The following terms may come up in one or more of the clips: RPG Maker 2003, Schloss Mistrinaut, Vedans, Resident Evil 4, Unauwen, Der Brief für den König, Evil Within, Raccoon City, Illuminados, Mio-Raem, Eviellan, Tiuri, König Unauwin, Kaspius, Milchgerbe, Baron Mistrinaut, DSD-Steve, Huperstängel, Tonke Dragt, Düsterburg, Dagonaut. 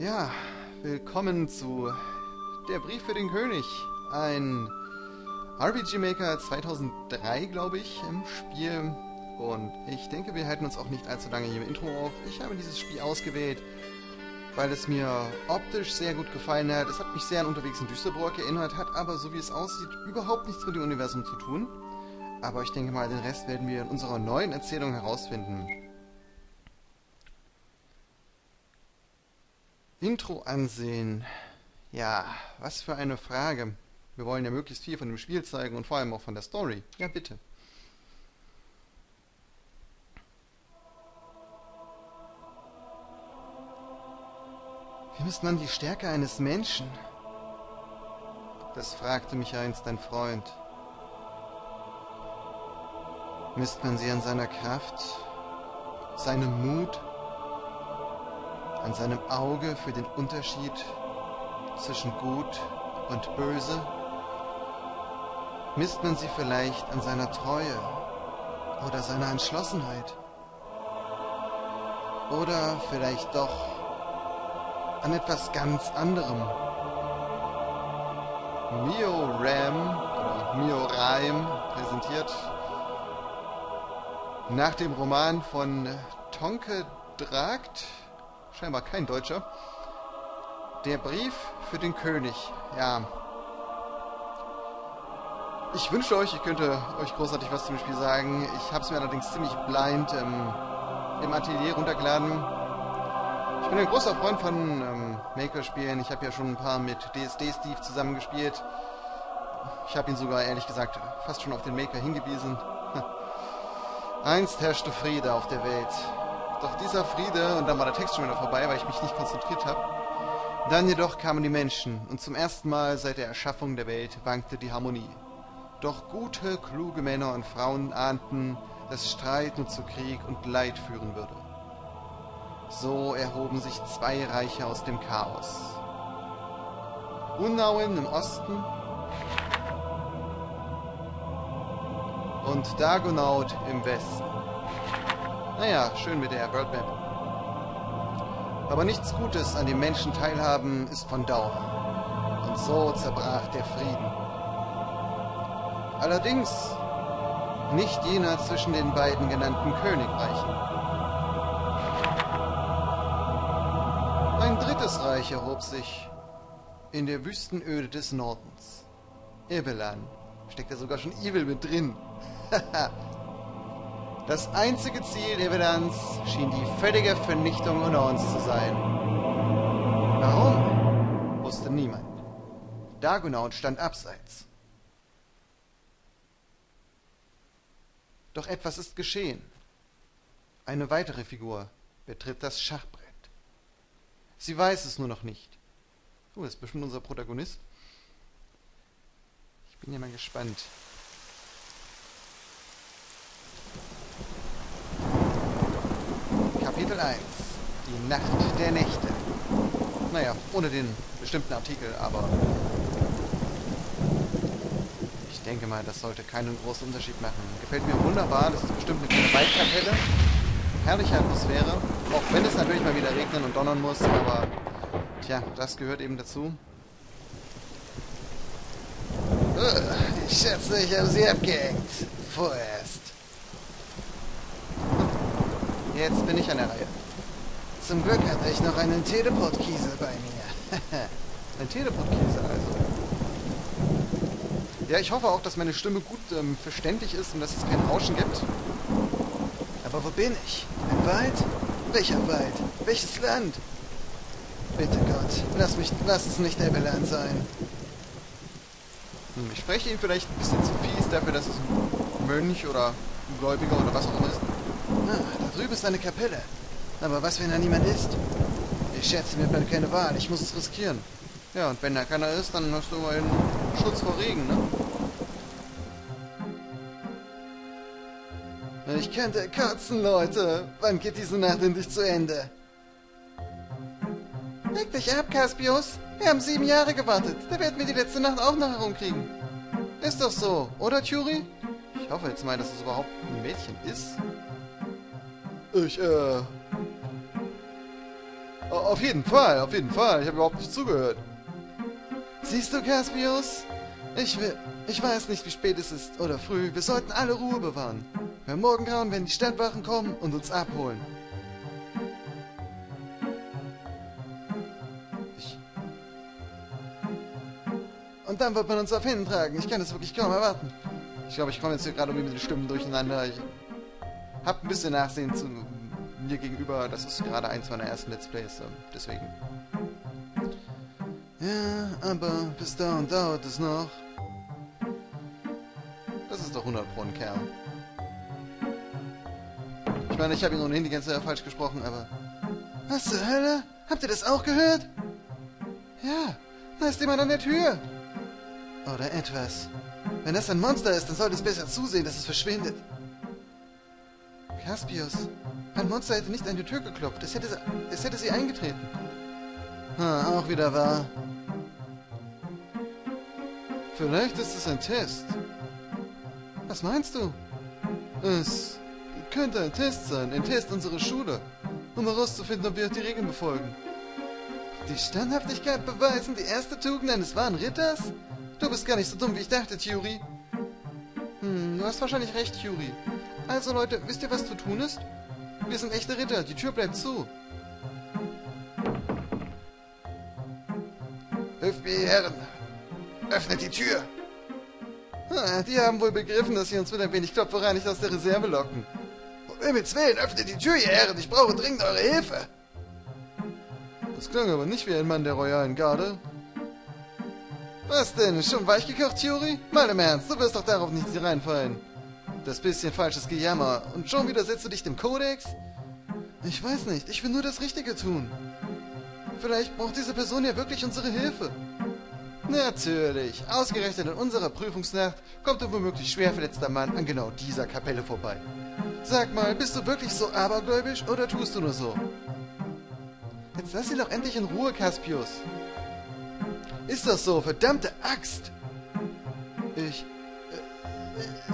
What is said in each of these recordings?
Ja, willkommen zu Der Brief für den König. Ein RPG Maker 2003, glaube ich, im Spiel. Und ich denke, wir halten uns auch nicht allzu lange hier im Intro auf. Ich habe dieses Spiel ausgewählt, weil es mir optisch sehr gut gefallen hat. Es hat mich sehr an Unterwegs in Düsterburg erinnert, hat aber, so wie es aussieht, überhaupt nichts mit dem Universum zu tun. Aber ich denke mal, den Rest werden wir in unserer neuen Erzählung herausfinden. Intro ansehen. Ja, was für eine Frage. Wir wollen ja möglichst viel von dem Spiel zeigen und vor allem auch von der Story. Ja, bitte. Wie misst man die Stärke eines Menschen? Das fragte mich einst ein Freund. Misst man sie an seiner Kraft, seinem Mut, an seinem Auge für den Unterschied zwischen Gut und Böse? Misst man sie vielleicht an seiner Treue oder seiner Entschlossenheit? Oder vielleicht doch an etwas ganz anderem? Mio-Raem präsentiert nach dem Roman von Tonke Dragt, scheinbar kein Deutscher, Der Brief für den König. Ja. Ich wünschte euch, ich könnte euch großartig was zum Spiel sagen. Ich habe es mir allerdings ziemlich blind im Atelier runtergeladen. Ich bin ein großer Freund von Maker-Spielen. Ich habe ja schon ein paar mit DSD-Steve zusammengespielt. Ich habe ihn sogar, ehrlich gesagt, fast schon auf den Maker hingewiesen. Einst herrschte Friede auf der Welt. Doch dieser Friede, und dann war der Text schon wieder vorbei, weil ich mich nicht konzentriert habe. Dann jedoch kamen die Menschen, und zum ersten Mal seit der Erschaffung der Welt wankte die Harmonie. Doch gute, kluge Männer und Frauen ahnten, dass Streit nur zu Krieg und Leid führen würde. So erhoben sich zwei Reiche aus dem Chaos. Unauwen im Osten und Dagonaut im Westen. Naja, schön mit der Worldmap. Aber nichts Gutes an dem Menschen teilhaben ist von Dauer. Und so zerbrach der Frieden. Allerdings nicht jener zwischen den beiden genannten Königreichen. Ein drittes Reich erhob sich in der Wüstenöde des Nordens. Eviellan. Steckt ja sogar schon Evil mit drin. Haha. Das einzige Ziel Vedans schien die völlige Vernichtung Unauwens zu sein. Warum? Wusste niemand. Dagonaut stand abseits. Doch etwas ist geschehen. Eine weitere Figur betritt das Schachbrett. Sie weiß es nur noch nicht. Oh, das ist bestimmt unser Protagonist. Ich bin ja mal gespannt. Kapitel 1. Die Nacht der Nächte. Naja, ohne den bestimmten Artikel, aber ich denke mal, das sollte keinen großen Unterschied machen. Gefällt mir wunderbar, das ist bestimmt eine kleine Waldkapelle. Herrliche Atmosphäre, auch wenn es natürlich mal wieder regnen und donnern muss, aber tja, das gehört eben dazu. Ich schätze, ich habe sie abgehängt. Vorerst. Jetzt bin ich an der Reihe. Zum Glück hatte ich noch einen Teleport-Kiesel bei mir. Ein Teleport-Kiesel also. Ja, ich hoffe auch, dass meine Stimme gut verständlich ist und dass es kein Rauschen gibt. Aber wo bin ich? Ein Wald? Welcher Wald? Welches Land? Bitte Gott, lass es nicht Eviellan sein. Ich spreche ihn vielleicht ein bisschen zu fies dafür, dass es ein Mönch oder ein Gläubiger oder was auch immer ist. Ah, da drüben ist eine Kapelle. Aber was, wenn da niemand ist? Ich schätze, mir bleibt keine Wahl. Ich muss es riskieren. Ja, und wenn da keiner ist, dann hast du mal einen Schutz vor Regen, ne? Ich könnte kotzen, Leute. Wann geht diese Nacht endlich zu Ende? Leg dich ab, Kaspius. Wir haben 7 Jahre gewartet. Da werden wir die letzte Nacht auch noch herumkriegen. Ist doch so, oder, Tiuri? Ich hoffe jetzt mal, dass es überhaupt ein Mädchen ist. Ich, Auf jeden Fall, auf jeden Fall. Ich habe überhaupt nicht zugehört. Siehst du, Kaspius? Ich weiß nicht, wie spät es ist oder früh. Wir sollten alle Ruhe bewahren. Beim Morgengrauen werden die Stadtwachen kommen und uns abholen. Und dann wird man uns auf Händen tragen. Ich kann das wirklich kaum erwarten. Ich glaube, ich komme jetzt hier gerade mit den Stimmen durcheinander. Ich hab ein bisschen Nachsehen zu mir gegenüber. Das ist gerade eins meiner ersten Let's Plays, deswegen. Ja, aber bis dahin dauert es noch. Das ist doch 100 Pro ein Kerl. Ich meine, ich habe ihn ohnehin die ganze Zeit falsch gesprochen, aber... Was zur Hölle? Habt ihr das auch gehört? Ja, da ist jemand an der Tür. Oder etwas. Wenn das ein Monster ist, dann sollte es besser zusehen, dass es verschwindet. Kaspius, ein Monster hätte nicht an die Tür geklopft. Es hätte sie eingetreten. Ha, auch wieder wahr. Vielleicht ist es ein Test. Was meinst du? Es könnte ein Test sein. Ein Test unserer Schule. Um herauszufinden, ob wir die Regeln befolgen. Die Standhaftigkeit beweisen, die erste Tugend eines wahren Ritters? Du bist gar nicht so dumm, wie ich dachte, Tiuri. Hm, du hast wahrscheinlich recht, Tiuri. Also, Leute, wisst ihr, was zu tun ist? Wir sind echte Ritter, die Tür bleibt zu. Hilft mir, Herren! Öffnet die Tür! Ha, die haben wohl begriffen, dass sie uns mit ein wenig Klopferei nicht aus der Reserve locken. Um Himmels Willen, öffnet die Tür, ihr Herren! Ich brauche dringend eure Hilfe! Das klang aber nicht wie ein Mann der royalen Garde. Was denn? Schon weichgekocht, Tiuri? Mal im Ernst, du wirst doch darauf nicht reinfallen. Das bisschen falsches Gejammer. Und schon wieder setzt du dich dem Kodex? Ich weiß nicht, ich will nur das Richtige tun. Vielleicht braucht diese Person ja wirklich unsere Hilfe. Natürlich. Ausgerechnet in unserer Prüfungsnacht kommt ein womöglich schwerverletzter Mann an genau dieser Kapelle vorbei. Sag mal, bist du wirklich so abergläubisch oder tust du nur so? Jetzt lass sie doch endlich in Ruhe, Kaspius. Ist das so? Verdammte Axt!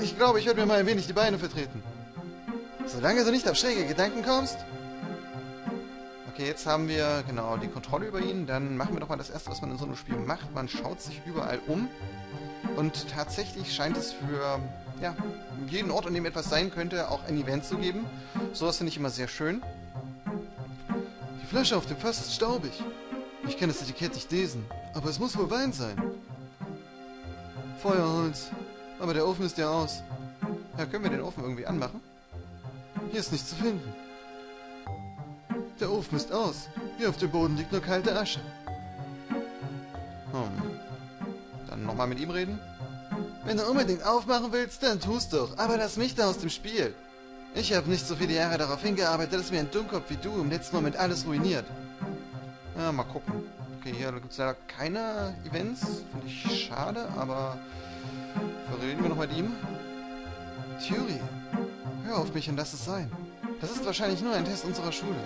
Ich glaube, ich werde mir mal ein wenig die Beine vertreten. Solange du nicht auf schräge Gedanken kommst... Okay, jetzt haben wir, genau, die Kontrolle über ihn. Dann machen wir doch mal das Erste, was man in so einem Spiel macht. Man schaut sich überall um. Und tatsächlich scheint es für, ja, jeden Ort, an dem etwas sein könnte, auch ein Event zu geben. Sowas finde ich immer sehr schön. Die Flasche auf dem Fass ist staubig. Ich kann das Etikett nicht lesen, aber es muss wohl Wein sein. Feuerholz. Aber der Ofen ist ja aus. Ja, können wir den Ofen irgendwie anmachen? Hier ist nichts zu finden. Der Ofen ist aus. Hier auf dem Boden liegt nur kalte Asche. Hm. Dann nochmal mit ihm reden. Wenn du unbedingt aufmachen willst, dann tust doch. Aber lass mich da aus dem Spiel. Ich habe nicht so viele Jahre darauf hingearbeitet, dass mir ein Dummkopf wie du im letzten Moment alles ruiniert. Ja, mal gucken. Okay, hier gibt es leider keine Events. Finde ich schade, aber... Verreden wir noch mit ihm. Tiuri, hör auf mich und lass es sein. Das ist wahrscheinlich nur ein Test unserer Schule.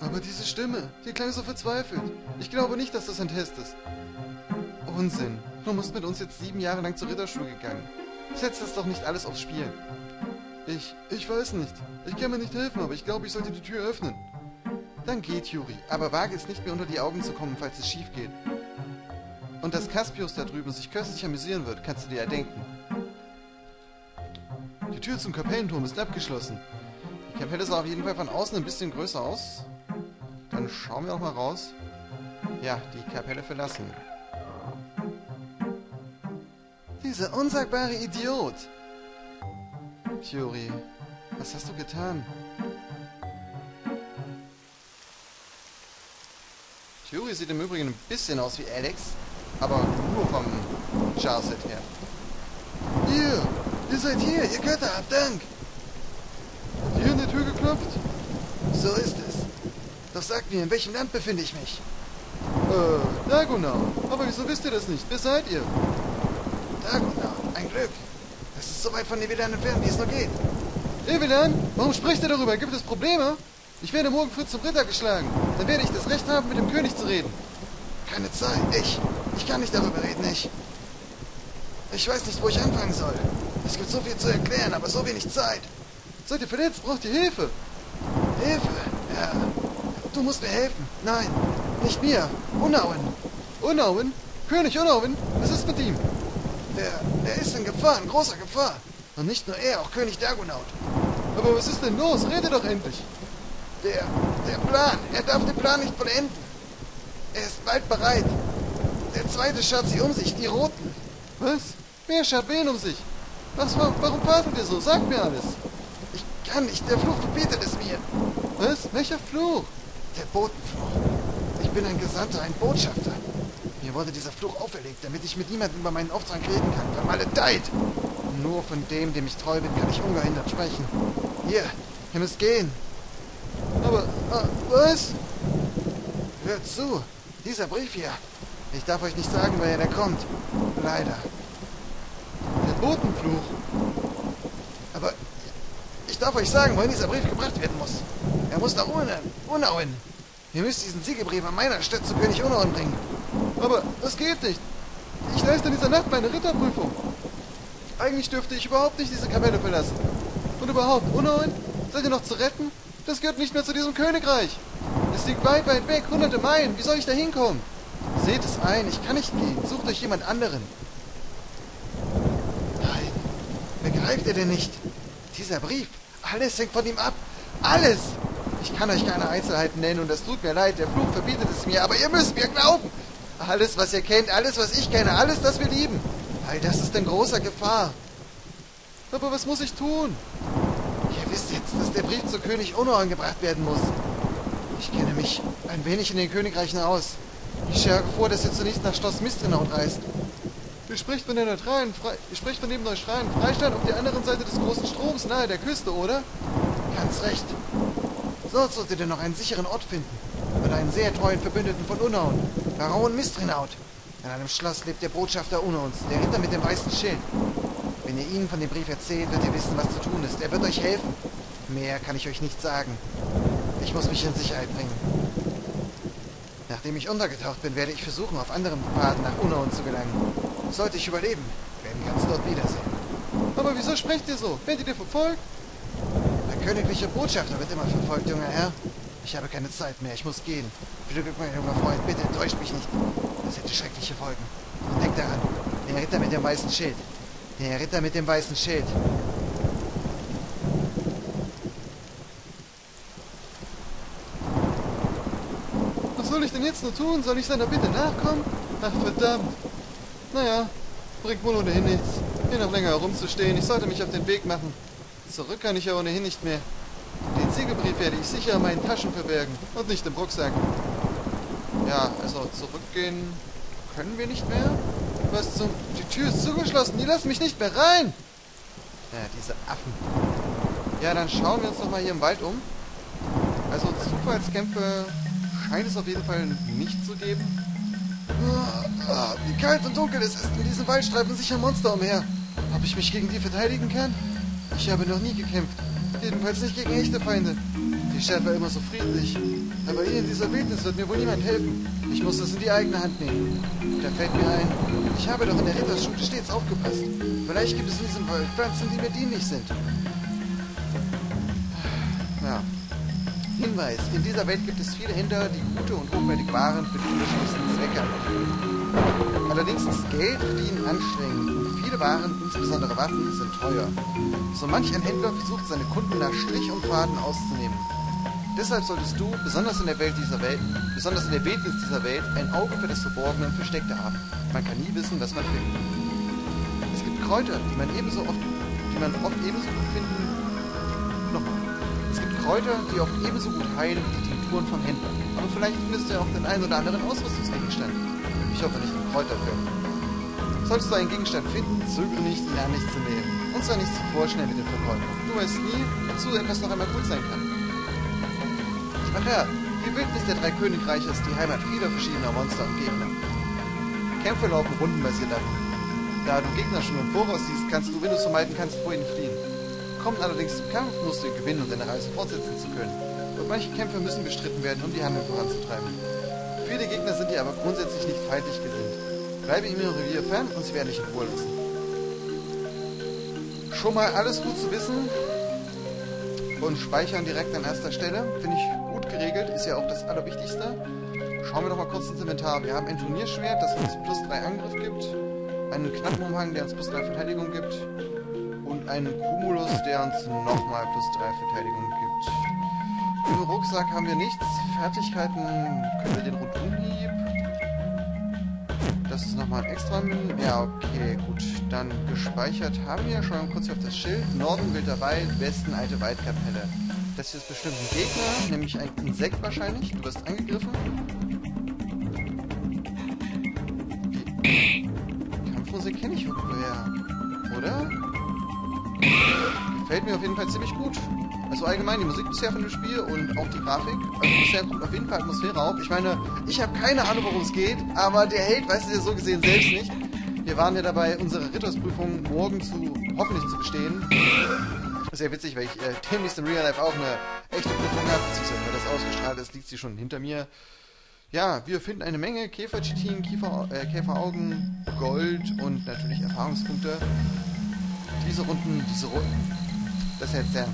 Aber diese Stimme, die klang so verzweifelt. Ich glaube nicht, dass das ein Test ist. Unsinn. Du musst mit uns jetzt 7 Jahre lang zur Ritterschule gegangen. Setz das doch nicht alles aufs Spiel. Ich weiß nicht. Ich kann mir nicht helfen, aber ich glaube, ich sollte die Tür öffnen. Dann geh, Tiuri, aber wage es nicht, mir unter die Augen zu kommen, falls es schief geht. Und dass Kaspius da drüben sich köstlich amüsieren wird, kannst du dir erdenken. Die Tür zum Kapellenturm ist abgeschlossen. Die Kapelle sah auf jeden Fall von außen ein bisschen größer aus. Dann schauen wir auch mal raus. Ja, die Kapelle verlassen. Dieser unsagbare Idiot! Tiuri, was hast du getan? Tiuri sieht im Übrigen ein bisschen aus wie Alex, aber nur vom Charset her. Ihr seid hier, ihr Götter, habt Dank! Habt ihr in der Tür geklopft? So ist es. Doch sagt mir, in welchem Land befinde ich mich? Dagonaut. Aber wieso wisst ihr das nicht? Wer seid ihr? Dagonaut, ein Glück. Das ist so weit von Eviellan entfernt, wie es nur geht. Eviellan? Warum spricht ihr darüber? Gibt es Probleme? Ich werde morgen früh zum Ritter geschlagen. Dann werde ich das Recht haben, mit dem König zu reden. Keine Zeit. Ich kann nicht darüber reden, Ich weiß nicht, wo ich anfangen soll. Es gibt so viel zu erklären, aber so wenig Zeit. Seid ihr verletzt? Braucht ihr Hilfe? Hilfe? Ja. Du musst mir helfen. Nein, nicht mir. Unauwen. Unauwen? König Unauwin? Was ist mit ihm? Der ist in Gefahr, in großer Gefahr. Und nicht nur er, auch König Dagonaut. Aber was ist denn los? Rede doch endlich. Der Plan. Er darf den Plan nicht vollenden. Er ist bald bereit. Der Zweite schart sie um sich, die Roten. Was? Wer schart wen um sich? Warum warten wir so? Sag mir alles. Ich kann nicht. Der Fluch verbietet es mir. Was? Welcher Fluch? Der Botenfluch. Ich bin ein Gesandter, ein Botschafter. Mir wurde dieser Fluch auferlegt, damit ich mit niemandem über meinen Auftrag reden kann. Vermaledeit! Nur von dem ich treu bin, kann ich ungehindert sprechen. Ihr müsst gehen. Aber, was? Hört zu, dieser Brief hier. Ich darf euch nicht sagen, woher der kommt. Leider. Der Botenfluch. Aber ich darf euch sagen, wohin dieser Brief gebracht werden muss. Er muss nach Unauwen. Ihr müsst diesen Siegebrief an meiner Stadt zu König Unauwen bringen. Aber das geht nicht. Ich leiste in dieser Nacht meine Ritterprüfung. Eigentlich dürfte ich überhaupt nicht diese Kapelle verlassen. Und überhaupt, Unauwen? Seid ihr noch zu retten? Das gehört nicht mehr zu diesem Königreich. Es liegt weit, weit weg, hunderte Meilen. Wie soll ich da hinkommen? Seht es ein, ich kann nicht gehen. Sucht euch jemand anderen. Nein, begreift ihr denn nicht? Dieser Brief, alles hängt von ihm ab. Alles! Ich kann euch keine Einzelheiten nennen und es tut mir leid, der Fluch verbietet es mir, aber ihr müsst mir glauben. Alles, was ihr kennt, alles, was ich kenne, alles, das wir lieben. All das ist in großer Gefahr. Aber was muss ich tun? Ihr wisst jetzt, dass der Brief zu König Unauwen gebracht werden muss. Ich kenne mich ein wenig in den Königreichen aus. Ich schlage vor, dass ihr zunächst nach Schloss Mistrinaut reist. Ihr spricht von dem neutralen Freistaat auf der anderen Seite des großen Stroms, nahe der Küste, oder? Ganz recht. Sonst solltet ihr noch einen sicheren Ort finden. Und einen sehr treuen Verbündeten von Unauwen, Baron Mistrinaut. In einem Schloss lebt der Botschafter Unauwens, der Ritter mit dem weißen Schild. Wenn ihr ihnen von dem Brief erzählt, wird ihr wissen, was zu tun ist. Er wird euch helfen. Mehr kann ich euch nicht sagen. Ich muss mich in Sicherheit bringen. Nachdem ich untergetaucht bin, werde ich versuchen, auf anderen Pfaden nach Unauwen zu gelangen. Sollte ich überleben, werden wir uns dort wiedersehen. Aber wieso sprecht ihr so? Werdet ihr verfolgt? Der königliche Botschafter wird immer verfolgt, junger Herr. Ich habe keine Zeit mehr, ich muss gehen. Viel Glück, mein junger Freund, bitte enttäuscht mich nicht. Das hätte schreckliche Folgen. Und denkt daran, der Ritter mit dem weißen Schild. Der Ritter mit dem weißen Schild. Was soll ich denn jetzt nur tun? Soll ich seiner Bitte nachkommen? Ach, verdammt. Naja, bringt wohl ohnehin nichts. Hier noch länger herumzustehen, ich sollte mich auf den Weg machen. Zurück kann ich ja ohnehin nicht mehr. Den Siegebrief werde ich sicher in meinen Taschen verbergen und nicht im Rucksack. Ja, also zurückgehen können wir nicht mehr. Was zum... Die Tür ist zugeschlossen, die lassen mich nicht mehr rein. Ja, diese Affen. Ja, dann schauen wir uns doch mal hier im Wald um. Also Zufallskämpfe scheint es auf jeden Fall nicht zu geben. Wie kalt und dunkel es ist. In diesem Wald streifen sicher Monster umher. Ob ich mich gegen die verteidigen kann? Ich habe noch nie gekämpft. Jedenfalls nicht gegen echte Feinde. Die Stadt war immer so friedlich. Aber hier in dieser Wildnis wird mir wohl niemand helfen. Ich muss es in die eigene Hand nehmen. Da fällt mir ein, ich habe doch in der Ritterschule stets aufgepasst. Vielleicht gibt es in diesem Wald Pflanzen, die mir dienlich sind. Ja. Hinweis, in dieser Welt gibt es viele Händler, die gute und hochwertige Waren für die unterschiedlichsten Zwecke anbieten. Allerdings ist Geld verdienen anstrengend und viele Waren, insbesondere Waffen, sind teuer. So manch ein Händler versucht, seine Kunden nach Strich und Faden auszunehmen. Deshalb solltest du, besonders in der Wildnis dieser Welt, ein Auge für das Verborgene und Versteckte haben. Man kann nie wissen, was man findet. Es gibt Kräuter, die oft ebenso gut heilen wie die Tinkturen von Händlern. Aber vielleicht findest du ja auch den einen oder anderen Ausrüstungsgegenstand. Ich hoffe nicht im Kräuterfilm. Solltest du einen Gegenstand finden, zögere nicht, ihn an dich zu nehmen. Und zwar nicht zu vorschnell mit dem Verkäufer. Du weißt nie, wozu etwas noch einmal gut sein kann. Ach ja, die Wildnis der drei Königreiche ist die Heimat vieler verschiedener Monster und Gegner. Kämpfe laufen rundenbasiert ab. Da du Gegner schon im Voraus siehst, kannst du, wenn du es vermeiden kannst, vor ihnen fliehen. Kommt allerdings zum Kampf, musst du gewinnen, um deine Reise fortsetzen zu können. Und manche Kämpfe müssen bestritten werden, um die Handlung voranzutreiben. Viele Gegner sind dir aber grundsätzlich nicht feindlich gesinnt. Bleibe im Revier fern und sie werden dich in Ruhe lassen. Schon mal alles gut zu wissen und speichern direkt an erster Stelle, finde ich geregelt, ist ja auch das Allerwichtigste. Schauen wir doch mal kurz ins Inventar. Wir haben ein Turnierschwert, das uns +3 Angriff gibt, einen Knackenumhang, der uns +3 Verteidigung gibt und einen Cumulus, der uns nochmal +3 Verteidigung gibt. Im Rucksack haben wir nichts. Fertigkeiten können wir den Rundumhieb. Das ist nochmal ein extra. Ja, okay, gut. Dann gespeichert haben wir. Schauen wir mal kurz hier auf das Schild. Norden wilder Wald, Westen alte Waldkapelle. Das hier ist bestimmt ein Gegner, nämlich ein Insekt wahrscheinlich. Du wirst angegriffen. Die Kampfmusik kenne ich irgendwoher, oder? Gefällt mir auf jeden Fall ziemlich gut. Also allgemein die Musik bisher von dem Spiel und auch die Grafik. Also bisher kommt auf jeden Fall Atmosphäre auf. Ich meine, ich habe keine Ahnung, worum es geht, aber der Held weiß es ja so gesehen selbst nicht. Wir waren ja dabei, unsere Rittersprüfung morgen hoffentlich zu bestehen. Das ist ja witzig, weil ich demnächst im Real Life auch eine echte Prüfung habe, beziehungsweise weil das ausgestrahlt ist, liegt sie schon hinter mir. Ja, wir finden eine Menge Käfer-Chitin, Käferaugen, Gold und natürlich Erfahrungspunkte. Diese Runden... Das ist jetzt der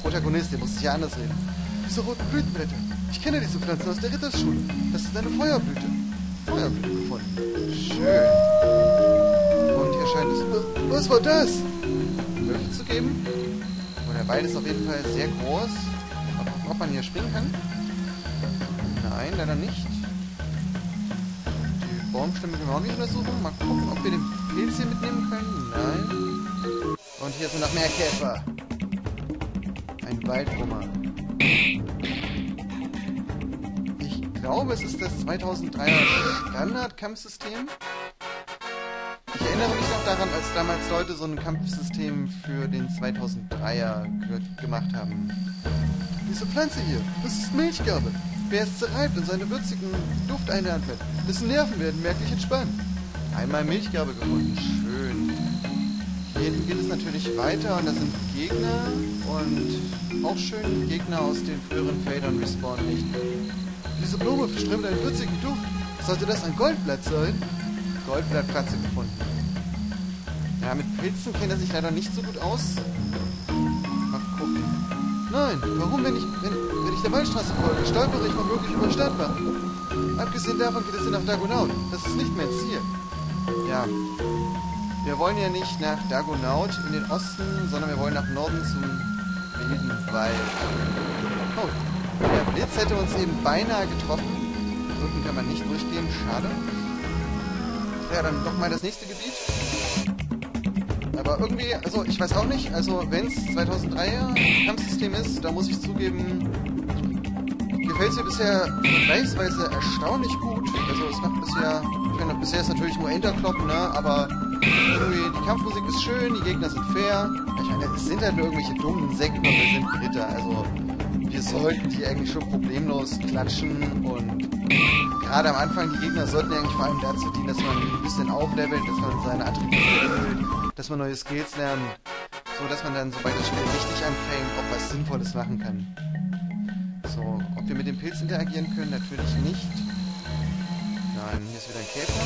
Protagonist, der muss sich ja anders reden. Diese roten Blütenblätter. Ich kenne diese Pflanzen aus der Ritterschule. Das ist eine Feuerblüte. Feuerblüte gefunden. Schön. Und hier scheint es... Was war das? Löffel zu geben. Und der Wald ist auf jeden Fall sehr groß. Mal gucken, ob man hier springen kann. Nein, leider nicht. Die Baumstämme können wir auch nicht untersuchen. Mal gucken, ob wir den Pilz hier mitnehmen können. Nein. Und hier sind noch mehr Käfer. Ein Waldbrummer. Ich glaube, es ist das 2003er Standard-Kampfsystem. Ich erinnere mich noch daran, als damals Leute so ein Kampfsystem für den 2003er gemacht haben. Diese Pflanze hier, das ist Milchgerbe. Wer es zerreibt und seine würzigen Duft einatmet, dessen Nerven werden merklich entspannt. Einmal Milchgerbe gefunden, schön. Hier geht es natürlich weiter und da sind Gegner und auch schön Gegner aus den früheren Feldern respawnen nicht. Diese Blume verströmt einen würzigen Duft. Sollte das ein Goldblatt sein? Goldblattpflanze gefunden. Ja, mit Pilzen kennt er sich leider nicht so gut aus. Mal gucken. Nein, warum, wenn ich der Waldstraße folge, stolpere ich womöglich über Stadtwache. Abgesehen davon geht es hier nach Dagonaut. Das ist nicht mehr ins Ziel. Ja, wir wollen ja nicht nach Dagonaut in den Osten, sondern wir wollen nach Norden zum wilden Wald. Oh, der Blitz hätte uns eben beinahe getroffen. Rücken kann man nicht durchgehen, schade. Ja, dann doch mal das nächste Gebiet. Aber irgendwie, also ich weiß auch nicht, also wenn es 2003er Kampfsystem ist, da muss ich zugeben, gefällt es mir bisher vergleichsweise erstaunlich gut. Also es macht bisher, ich meine, bisher ist natürlich nur Enterklop, ne, aber irgendwie die Kampfmusik ist schön, die Gegner sind fair. Ich meine, es sind halt nur irgendwelche dummen Insekten, aber wir sind Ritter, also wir sollten die eigentlich schon problemlos klatschen und... Gerade am Anfang, die Gegner sollten eigentlich vor allem dazu dienen, dass man ein bisschen auflevelt, dass man seine Attribute erhöht, dass man neue Skills lernt, so dass man dann, sobald das Spiel richtig anfängt, auch was Sinnvolles machen kann. So, ob wir mit dem Pilz interagieren können? Natürlich nicht. Nein, hier ist wieder ein Käfer.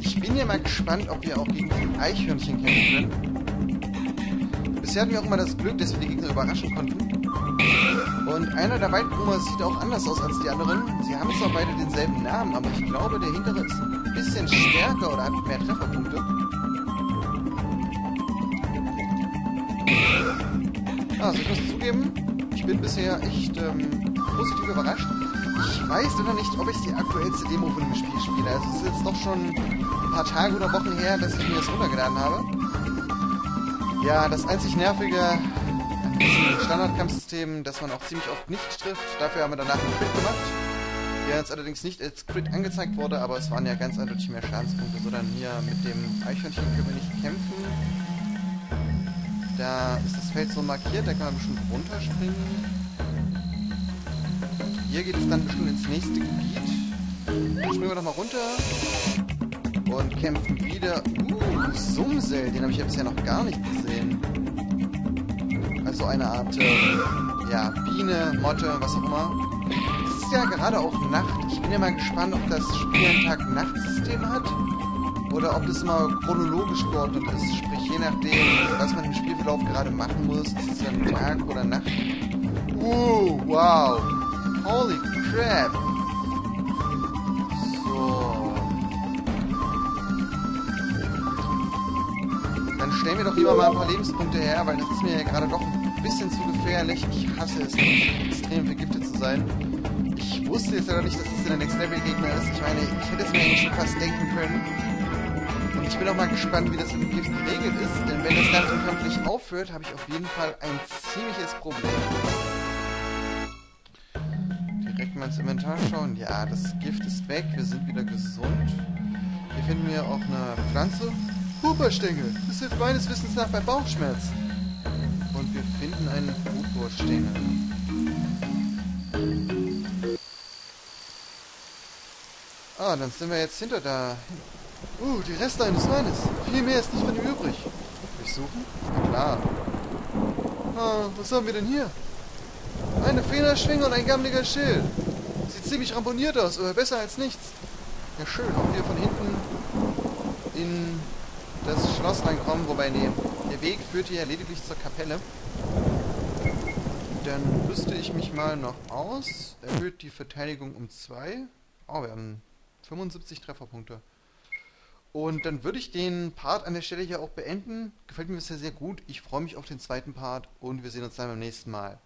Ich bin ja mal gespannt, ob wir auch gegen ein Eichhörnchen kämpfen können. Bisher hatten wir auch immer das Glück, dass wir die Gegner überraschen konnten. Und einer der Waldbrummer sieht auch anders aus als die anderen. Sie haben zwar beide denselben Namen, aber ich glaube, der hintere ist ein bisschen stärker oder hat mehr Trefferpunkte. Also, ich muss zugeben, ich bin bisher echt positiv überrascht. Ich weiß noch nicht, ob ich die aktuellste Demo von dem Spiel spiele. Also, es ist jetzt doch schon ein paar Tage oder Wochen her, dass ich mir das runtergeladen habe. Ja, das einzig nervige... Standardkampfsystem, das man auch ziemlich oft nicht trifft. Dafür haben wir danach einen Crit gemacht, der uns allerdings nicht als Crit angezeigt wurde, aber es waren ja ganz eindeutig mehr Schadenspunkte, sondern hier mit dem Eichhörnchen können wir nicht kämpfen. Da ist das Feld so markiert, da kann man bestimmt runterspringen. Hier geht es dann bestimmt ins nächste Gebiet. Dann springen wir nochmal runter und kämpfen wieder. Sumsel, den habe ich ja bisher noch gar nicht gesehen. So eine Art, ja, Biene, Motte, was auch immer. Es ist ja gerade auch Nacht. Ich bin ja mal gespannt, ob das Spiel ein Tag-Nacht-System hat oder ob das immer chronologisch geordnet ist. Sprich, je nachdem, was man im Spielverlauf gerade machen muss, ist es dann Tag oder Nacht. Wow. Holy crap! So. Dann stellen wir doch lieber mal ein paar Lebenspunkte her, weil das ist mir ja gerade doch ein bisschen zu gefährlich. Ich hasse es, extrem vergiftet zu sein. Ich wusste jetzt aber nicht, dass das der Next Level Gegner ist. Ich meine, ich hätte es mir eigentlich schon fast denken können. Und ich bin auch mal gespannt, wie das mit dem Gift geregelt ist, denn wenn das dann unkampflich aufhört, habe ich auf jeden Fall ein ziemliches Problem. Direkt mal ins Inventar schauen. Ja, das Gift ist weg, wir sind wieder gesund. Hier finden wir auch eine Pflanze. Huperstängel, das hilft meines Wissens nach bei Bauchschmerzen. Und wir finden einen Huperstängel. Ah, dann sind wir jetzt hinter da. Die Reste eines Weines. Viel mehr ist nicht von ihm übrig. Durchsuchen? Na klar. Was haben wir denn hier? Eine Federschwinge und ein gammeliger Schild. Sieht ziemlich ramponiert aus, aber besser als nichts. Ja schön, ob wir von hinten in das Schloss reinkommen, wobei nee, der Weg führt hier lediglich zur Kapelle. Dann rüste ich mich mal noch aus. Erhöht die Verteidigung um 2. Oh, wir haben 75 Trefferpunkte. Und dann würde ich den Part an der Stelle hier auch beenden. Gefällt mir bisher sehr gut. Ich freue mich auf den zweiten Part und wir sehen uns dann beim nächsten Mal.